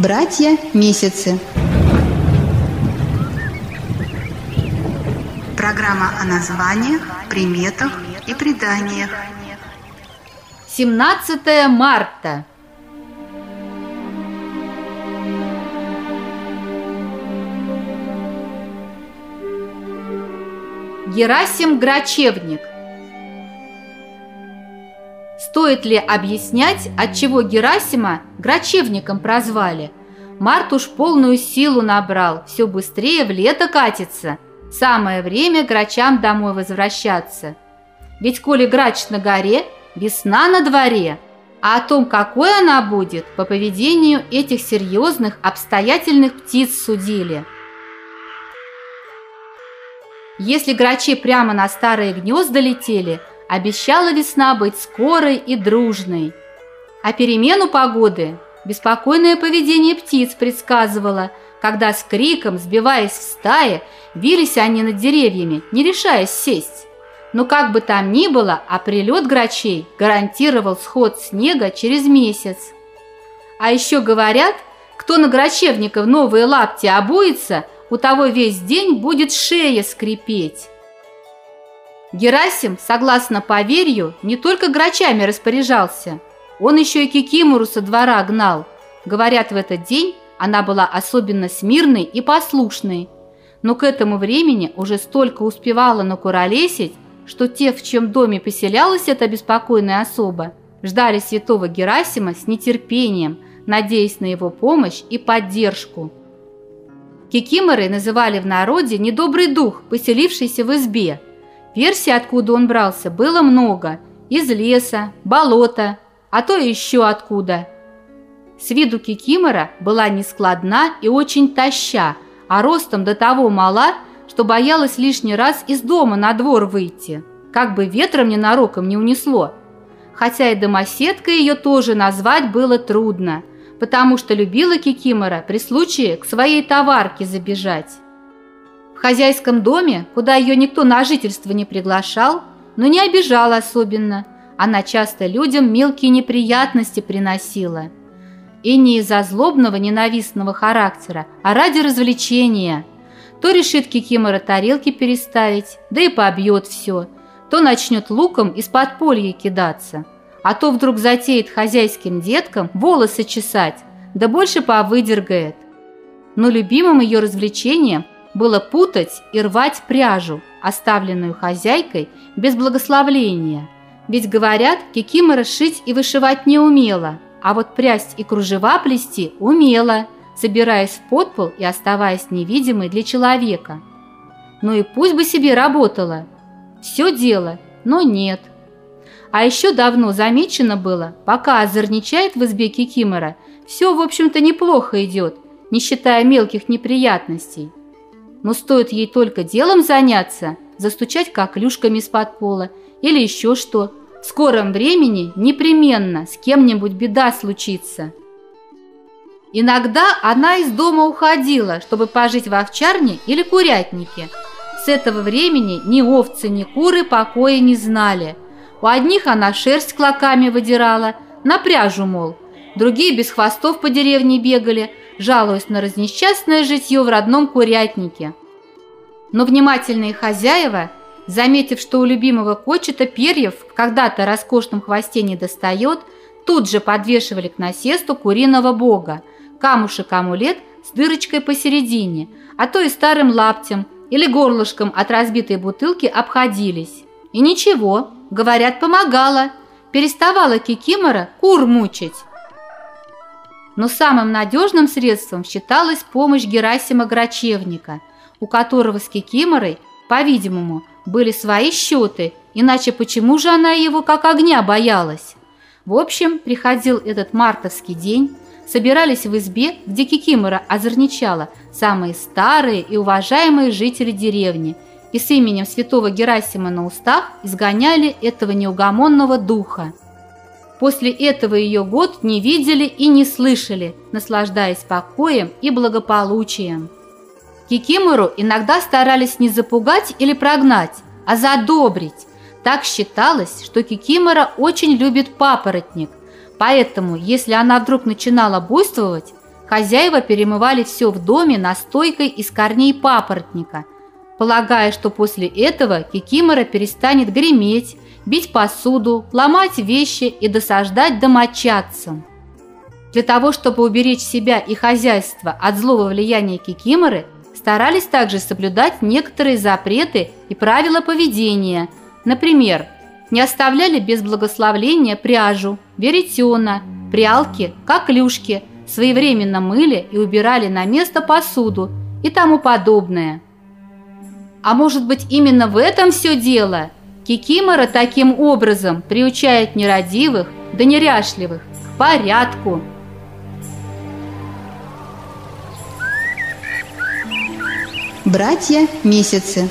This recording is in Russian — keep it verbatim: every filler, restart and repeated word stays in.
Братья месяцы. Программа о названиях, приметах и преданиях. семнадцатое марта. Герасим Грачевник. Стоит ли объяснять, отчего Герасима Грачевником прозвали? Март уж полную силу набрал, все быстрее в лето катится. Самое время грачам домой возвращаться. Ведь коли грач на горе, весна на дворе. А о том, какой она будет, по поведению этих серьезных, обстоятельных птиц судили. Если грачи прямо на старые гнезда летели, обещала весна быть скорой и дружной. А перемену погоды беспокойное поведение птиц предсказывало, когда с криком, сбиваясь в стае, бились они над деревьями, не решаясь сесть. Но как бы там ни было, а прилет грачей гарантировал сход снега через месяц. А еще говорят, кто на грачевников новые лапти обуется, у того весь день будет шея скрипеть. Герасим, согласно поверью, не только грачами распоряжался, он еще и Кикимору со двора гнал. Говорят, в этот день она была особенно смирной и послушной, но к этому времени уже столько успевала накуролесить, что те, в чем доме поселялась эта беспокойная особа, ждали святого Герасима с нетерпением, надеясь на его помощь и поддержку. Кикиморы называли в народе недобрый дух, поселившийся в избе. Версий, откуда он брался, было много – из леса, болота, а то еще откуда. С виду кикимора была нескладна и очень тоща, а ростом до того мала, что боялась лишний раз из дома на двор выйти, как бы ветром ненароком не унесло. Хотя и домоседкой ее тоже назвать было трудно, потому что любила кикимора при случае к своей товарке забежать. В хозяйском доме, куда ее никто на жительство не приглашал, но не обижала особенно, она часто людям мелкие неприятности приносила. И не из-за злобного ненавистного характера, а ради развлечения. То решит кикимора тарелки переставить, да и побьет все, то начнет луком из-под полья кидаться, а то вдруг затеет хозяйским деткам волосы чесать, да больше повыдергает. Но любимым ее развлечением было путать и рвать пряжу, оставленную хозяйкой без благословления. Ведь, говорят, кикимора шить и вышивать не умела, а вот прясть и кружева плести умела, собираясь в подпол и оставаясь невидимой для человека. Ну и пусть бы себе работала. Все дело, но нет. А еще давно замечено было, пока озорничает в избе кикимора, все, в общем-то, неплохо идет, не считая мелких неприятностей. Но стоит ей только делом заняться, застучать коклюшками из-под пола или еще что, в скором времени непременно с кем-нибудь беда случится. Иногда она из дома уходила, чтобы пожить в овчарне или курятнике. С этого времени ни овцы, ни куры покоя не знали. У одних она шерсть клоками выдирала, на пряжу, мол. Другие без хвостов по деревне бегали, жалуясь на разнесчастное житье в родном курятнике. Но внимательные хозяева, заметив, что у любимого кочета перьев когда-то роскошном хвосте не достает, тут же подвешивали к насесту куриного бога, камушек-амулет с дырочкой посередине, а то и старым лаптем или горлышком от разбитой бутылки обходились. И ничего, говорят, помогало, переставала кикимора кур мучить. Но самым надежным средством считалась помощь Герасима Грачевника, у которого с кикиморой, по-видимому, были свои счеты, иначе почему же она его как огня боялась? В общем, приходил этот мартовский день, собирались в избе, где кикимора озорничала, самые старые и уважаемые жители деревни, и с именем святого Герасима на устах изгоняли этого неугомонного духа. После этого ее год не видели и не слышали, наслаждаясь покоем и благополучием. Кикимору иногда старались не запугать или прогнать, а задобрить. Так считалось, что кикимора очень любит папоротник, поэтому, если она вдруг начинала буйствовать, Хозяева перемывали все в доме настойкой из корней папоротника, полагая, что после этого кикимора перестанет греметь, бить посуду, ломать вещи и досаждать домочадцам. Для того, чтобы уберечь себя и хозяйство от злого влияния кикиморы, старались также соблюдать некоторые запреты и правила поведения. Например, не оставляли без благословления пряжу, веретена, прялки, коклюшки, своевременно мыли и убирали на место посуду и тому подобное. А может быть, именно в этом все дело? Кикимора таким образом приучает нерадивых да неряшливых к порядку. Братья месяцы.